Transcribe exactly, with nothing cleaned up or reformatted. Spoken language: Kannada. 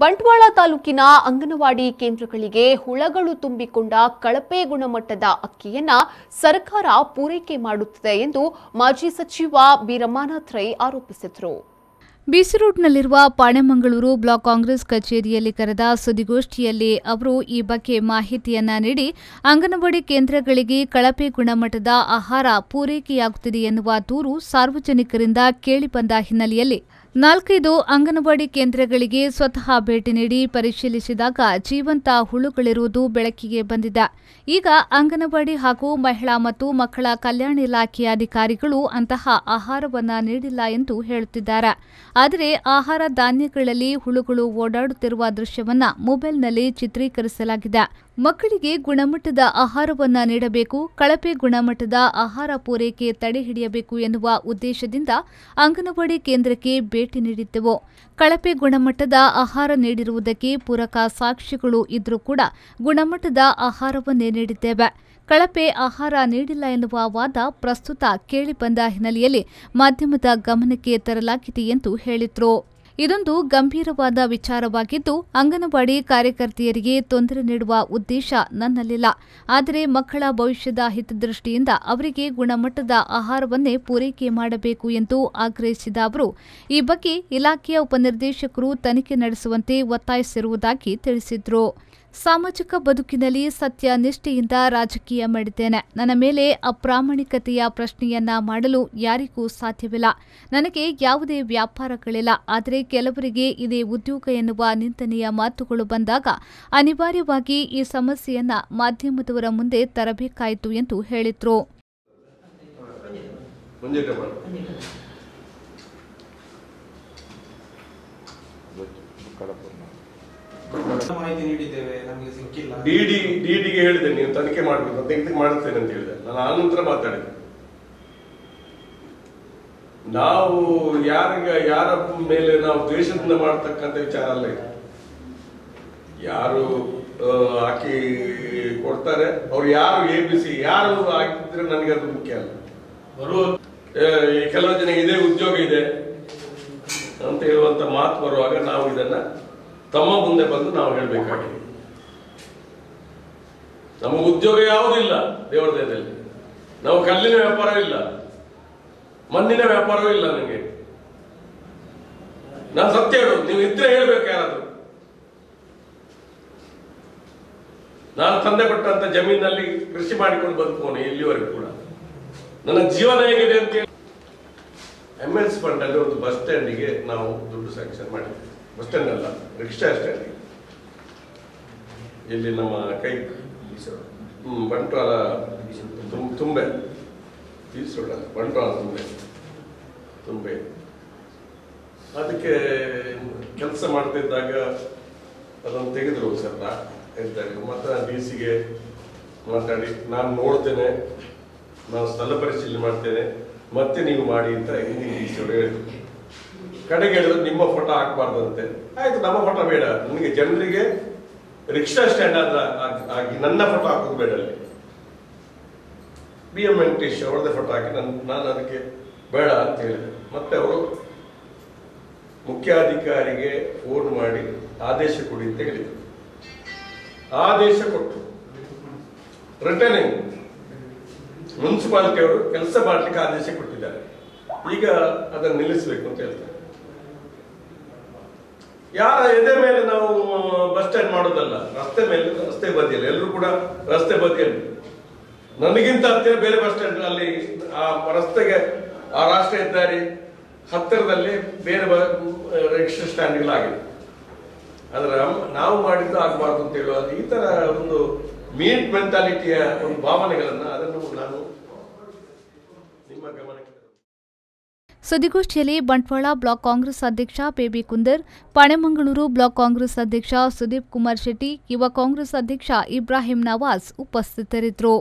ಬಂಟ್ವಾಳ ತಾಲೂಕಿನ ಅಂಗನವಾಡಿ ಕೇಂದ್ರಗಳಿಗೆ ಹುಳಗಳು ತುಂಬಿಕೊಂಡ ಕಳಪೆ ಗುಣಮಟ್ಟದ ಅಕ್ಕಿಯನ್ನು ಸರ್ಕಾರ ಪೂರೈಕೆ ಮಾಡುತ್ತಿದೆ ಎಂದು ಮಾಜಿ ಸಚಿವ ಬಿ ರಮಾನಾಥ ರೈ ಆರೋಪಿಸಿದರು। बीसी रोडनल्लिरुव पाणेमंगलूरु ब्लॉक कांग्रेस कचेरियल्लि करेद सुद्दिगोष्ठियल्लि अवरु ई बग्गे माहितियन्न नीडि अंगनवाडी केंद्रगळिगे कळपे गुणमट्टद आहार पूरैकेयागुत्तिदे एन्नुव दूरु सार्वजनिकरिंद केळिबंद हिन्नेलेयल्लि ನಾಲ್ಕೈದು ಅಂಗನವಾಡಿ ಕೇಂದ್ರಗಳಿಗೆ ಸ್ವತಃ ಭೇಟಿ ನೀಡಿ ಪರಿಶೀಲಿಸಿದಾಗ ಜೀವಂತ ಹುಳುಗಳಿರುವುದು ಬೆಳಕಿಗೆ ಬಂದಿದೆ। ಈಗ ಅಂಗನವಾಡಿ ಹಾಗೂ ಮಹಿಳಾ ಮತ್ತು ಮಕ್ಕಳ ಕಲ್ಯಾಣ ಇಲಾಖೆಯ ಅಧಿಕಾರಿಗಳು ಅಂತಹ ಆಹಾರವನ್ನು ನೀಡಿಲ್ಲ ಎಂದು ಹೇಳುತ್ತಿದ್ದಾರೆ। ಆದರೆ ಆಹಾರ ಧಾನ್ಯಗಳಲ್ಲಿ ಹುಳುಗಳು ಓಡಾಡುತ್ತಿರುವ ದೃಶ್ಯವನ್ನು ಮೊಬೈಲ್ನಲ್ಲಿ ಚಿತ್ರೀಕರಿಸಲಾಗಿದೆ। ಮಕ್ಕಳಿಗೆ ಗುಣಮಟ್ಟದ ಆಹಾರವನ್ನು ನೀಡಬೇಕು, ಕಳಪೆ ಗುಣಮಟ್ಟದ ಆಹಾರ ಪೂರೈಕೆ ತಡೆಹಿಡಿಯಬೇಕು ಎನ್ನುವ ಉದ್ದೇಶದಿಂದ ಅಂಗನವಾಡಿ ಕೇಂದ್ರಕ್ಕೆ ಭೇಟಿ ನೀಡಿದ್ದೆವು। ಕಳಪೆ ಗುಣಮಟ್ಟದ ಆಹಾರ ನೀಡಿರುವುದಕ್ಕೆ ಪೂರಕ ಸಾಕ್ಷಿಗಳು ಇದ್ರೂ ಕೂಡ ಗುಣಮಟ್ಟದ ಆಹಾರವನ್ನೇ ನೀಡಿದ್ದೇವೆ। ಕಳಪೆ ಆಹಾರ ನೀಡಿಲ್ಲ ಎನ್ನುವ ವಾದ ಪ್ರಸ್ತುತ ಕೇಳಿಬಂದ ಹಿನ್ನೆಲೆಯಲ್ಲಿ ಮಾಧ್ಯಮದ ಗಮನಕ್ಕೆ ತರಲಾಗಿದೆ ಎಂದು ಹೇಳಿದರು। ಇದೊಂದು ಗಂಭೀರವಾದ ವಿಚಾರವಾಗಿದ್ದು ಅಂಗನವಾಡಿ ಕಾರ್ಯಕರ್ತೆಯರಿಗೆ ತೊಂದರೆ ನೀಡುವ ಉದ್ದೇಶ ನನ್ನಲ್ಲಿಲ್ಲ, ಆದರೆ ಮಕ್ಕಳ ಭವಿಷ್ಯದ ಹಿತದೃಷ್ಟಿಯಿಂದ ಅವರಿಗೆ ಗುಣಮಟ್ಟದ ಆಹಾರವನ್ನೇ ಪೂರೈಕೆ ಮಾಡಬೇಕು ಎಂದು ಆಗ್ರಹಿಸಿದ ಅವರು ಈ ಬಗ್ಗೆ ಇಲಾಖೆಯ ಉಪನಿರ್ದೇಶಕರು ತನಿಖೆ ನಡೆಸುವಂತೆ ಒತ್ತಾಯಿಸಿರುವುದಾಗಿ ತಿಳಿಸಿದರು। ಸಾಮಾಜಿಕ ಬದುಕಿನಲ್ಲಿ ಸತ್ಯ ನಿಷ್ಠೆಯಿಂದ ರಾಜಕೀಯ ಮಾಡಿದ್ದೇನೆ, ನನ್ನ ಮೇಲೆ ಅಪ್ರಾಮಾಣಿಕತೆಯ ಪ್ರಶ್ನೆಯನ್ನ ಮಾಡಲು ಯಾರಿಗೂ ಸಾಧ್ಯವಿಲ್ಲ। ನನಗೆ ಯಾವುದೇ ವ್ಯಾಪಾರಗಳಿಲ್ಲ, ಆದರೆ ಕೆಲವರಿಗೆ ಇದೇ ಉದ್ಯೋಗ ಎನ್ನುವ ನಿಂದನೆಯ ಮಾತುಗಳು ಬಂದಾಗ ಅನಿವಾರ್ಯವಾಗಿ ಈ ಸಮಸ್ಯೆಯನ್ನ ಮಾಧ್ಯಮದವರ ಮುಂದೆ ತರಬೇಕಾಯಿತು ಎಂದು ಹೇಳಿದರು। ಡಿಡಿ ಡಿಡಿಗೆ ಹೇಳಿದೆ, ನೀವು ತನಿಖೆ ಮಾಡಬೇಕು ಅಂತ ತನಿಖೆ ಮಾಡುತ್ತೇನೆ ಅಂತ ಹೇಳಿದೆ। ನಾನು ಆ ನಂತರ ಮಾತಾಡಿದೆ, ನಾವು ಯಾರಿಗ ಯಾರ ಮೇಲೆ ನಾವು ದ್ವೇಷದಿಂದ ಮಾಡತಕ್ಕಂಥ ವಿಚಾರ ಅಲ್ಲ ಇದು। ಯಾರು ಹಾಕಿ ಕೊಡ್ತಾರೆ ಅವ್ರು ಯಾರು ಎ ಬಿ ಸಿ ಯಾರು ಹಾಕಿದ್ರೆ ನನಗೆ ಅದು ಮುಖ್ಯ ಅಲ್ಲ। ಬರುವ ಕೆಲವು ಜನ ಇದೇ ಉದ್ಯೋಗ ಇದೆ ಅಂತ ಹೇಳುವಂತ ಮಾತು ಬರುವಾಗ ನಾವು ಇದನ್ನ ತಮ್ಮ ಮುಂದೆ ಬಂದು ನಾವು ಹೇಳಬೇಕಾಗಿದೆ। ನಮ್ಮ ಉದ್ಯೋಗ ಯಾವುದಿಲ್ಲ, ದೇವರ ದಯೆಯಲ್ಲಿ ನಾವು ಕಲ್ಲಿನ ವ್ಯಾಪಾರ ಇಲ್ಲ, ಮಣ್ಣಿನ ವ್ಯಾಪಾರವೂ ಇಲ್ಲ। ನನಗೆ ನಾನು ಸತ್ಯ ಹೇಳೋದು, ನೀವು ಇದ್ರೆ ಹೇಳ್ಬೇಕು ಯಾರಾದ್ರೂ। ನಾನು ತಂದೆ ಕೊಟ್ಟಂತ ಜಮೀನಲ್ಲಿ ಕೃಷಿ ಮಾಡಿಕೊಂಡು ಬದುಕೋನೆ ಇಲ್ಲಿವರೆಗೂ ಕೂಡ, ನನ್ನ ಜೀವನ ಹೇಗಿದೆ ಅಂತ ಹೇಳಿ ಎಂ ಎಸ್ ಫಂಡ್ ಅಲ್ಲಿ ಒಂದು ಬಸ್ ಸ್ಟ್ಯಾಂಡಿಗೆ ನಾವು ದುಡ್ಡು ಸ್ಯಾಂಕ್ಷನ್ ಮಾಡಿದ್ವಿ। ಬಸ್ ಸ್ಟ್ಯಾಂಡ್ ಅಲ್ಲ, ರಿಕ್ಷಾ ಸ್ಟ್ಯಾಂಡಿಗೆ, ಇಲ್ಲಿ ನಮ್ಮ ಕೈ ಬಂಟ್ವಾಳ ತುಂಬೆ ಬೀಸೋಡ ಬಂಟ್ವಾಳ ತುಂಬೆ ತುಂಬೆ ಅದಕ್ಕೆ ಕೆಲಸ ಮಾಡ್ತಿದ್ದಾಗ ಅದನ್ನು ತೆಗೆದ್ರು ಸರ್ ಹೇಳ್ತಾರೆ। ಮತ್ತೆ ನಾನು ಡಿ ಸಿಗೆ ಮಾತಾಡಿ ನಾನು ನೋಡ್ತೇನೆ, ನಾನು ಸ್ಥಳ ಪರಿಶೀಲನೆ ಮಾಡ್ತೇನೆ, ಮತ್ತೆ ನೀವು ಮಾಡಿ ಅಂತ ಡಿ ಸಿ ಅವರು ಹೇಳಿದ್ರು। ಕಡೆಗೆ ಹೇಳಿದ್ರು ನಿಮ್ಮ ಫೋಟೋ ಹಾಕ್ಬಾರ್ದಂತೆ, ಆಯ್ತು ನಮ್ಮ ಫೋಟೋ ಬೇಡ, ನನಗೆ ಜನರಿಗೆ ರಿಕ್ಷಾ ಸ್ಟ್ಯಾಂಡ್ ಆದ ಆಗಿ ನನ್ನ ಫೋಟೋ ಹಾಕೋದು ಬೇಡ, ಅಲ್ಲಿ ಬಿ ಎಂ ವೆಂಕಟೇಶ್ ಅವ್ರದ್ದೇ ಫೋಟೋ ಹಾಕಿ ನನ್ನ ನಾನು ಅದಕ್ಕೆ ಬೇಡ ಅಂತ ಹೇಳಿದೆ। ಮತ್ತೆ ಅವರು ಮುಖ್ಯಾಧಿಕಾರಿಗೆ ಫೋನ್ ಮಾಡಿ ಆದೇಶ ಕೊಡಿ ಅಂತ ಹೇಳಿದರು, ಆದೇಶ ಕೊಟ್ಟರು ರಿಟರ್ನಿಂಗ್ ಮುನ್ಸಿಪಾಲಿಟಿಯವರು ಕೆಲಸ ಮಾಡಲಿಕ್ಕೆ ಆದೇಶ ಕೊಟ್ಟಿದ್ದಾರೆ, ಈಗ ಅದನ್ನು ನಿಲ್ಲಿಸಬೇಕು ಅಂತ ಹೇಳ್ತಾರೆ। ಯಾರ ಎದೆ ಮೇಲೆ ನಾವು ಬಸ್ ಸ್ಟ್ಯಾಂಡ್ ಮಾಡೋದಲ್ಲ, ರಸ್ತೆ ಮೇಲೆ, ರಸ್ತೆ ಬದಿಯಲ್ಲಿ ಎಲ್ಲರೂ ಕೂಡ ರಸ್ತೆ ಬದಿಯಲ್ಲಿ, ನನಗಿಂತ ಹತ್ತಿರ ಬೇರೆ ಬಸ್ ಸ್ಟ್ಯಾಂಡ್ ಅಲ್ಲಿ ಆ ರಸ್ತೆಗೆ ಆ ರಾಷ್ಟ್ರೀಯ ಹೆದ್ದಾರಿ ಹತ್ತಿರದಲ್ಲಿ ಬೇರೆ ರಿಕ್ಷಾ ಸ್ಟ್ಯಾಂಡ್ಗಳಾಗಿದೆ, ಅದರ ನಾವು ಮಾಡಿದ್ದು ಆಗಬಾರ್ದು ಅಂತ ಹೇಳುವ ಈ ತರ ಒಂದು ಮೀಟ್ ಮೆಂಟಾಲಿಟಿಯ ಒಂದು ಭಾವನೆಗಳನ್ನ ಅದನ್ನು ನಾನು ನಿಮ್ಮ ಗಮನಕ್ಕೆ। ಸುದ್ದಿಗೋಷ್ಠಿಯಲ್ಲಿ ಬಂಟ್ವಾಳ ಬ್ಲಾಕ್ ಕಾಂಗ್ರೆಸ್ ಅಧ್ಯಕ್ಷ ಪೇಬಿ ಕುಂದರ್, ಪಾಣೆಮಂಗಳೂರು ಬ್ಲಾಕ್ ಕಾಂಗ್ರೆಸ್ ಅಧ್ಯಕ್ಷ ಸುದೀಪ್ ಕುಮಾರ್ ಶೆಟ್ಟಿ, ಯುವ ಕಾಂಗ್ರೆಸ್ ಅಧ್ಯಕ್ಷ ಇಬ್ರಾಹಿಂ ನವಾಜ್ ಉಪಸ್ಥಿತರಿದ್ದರು।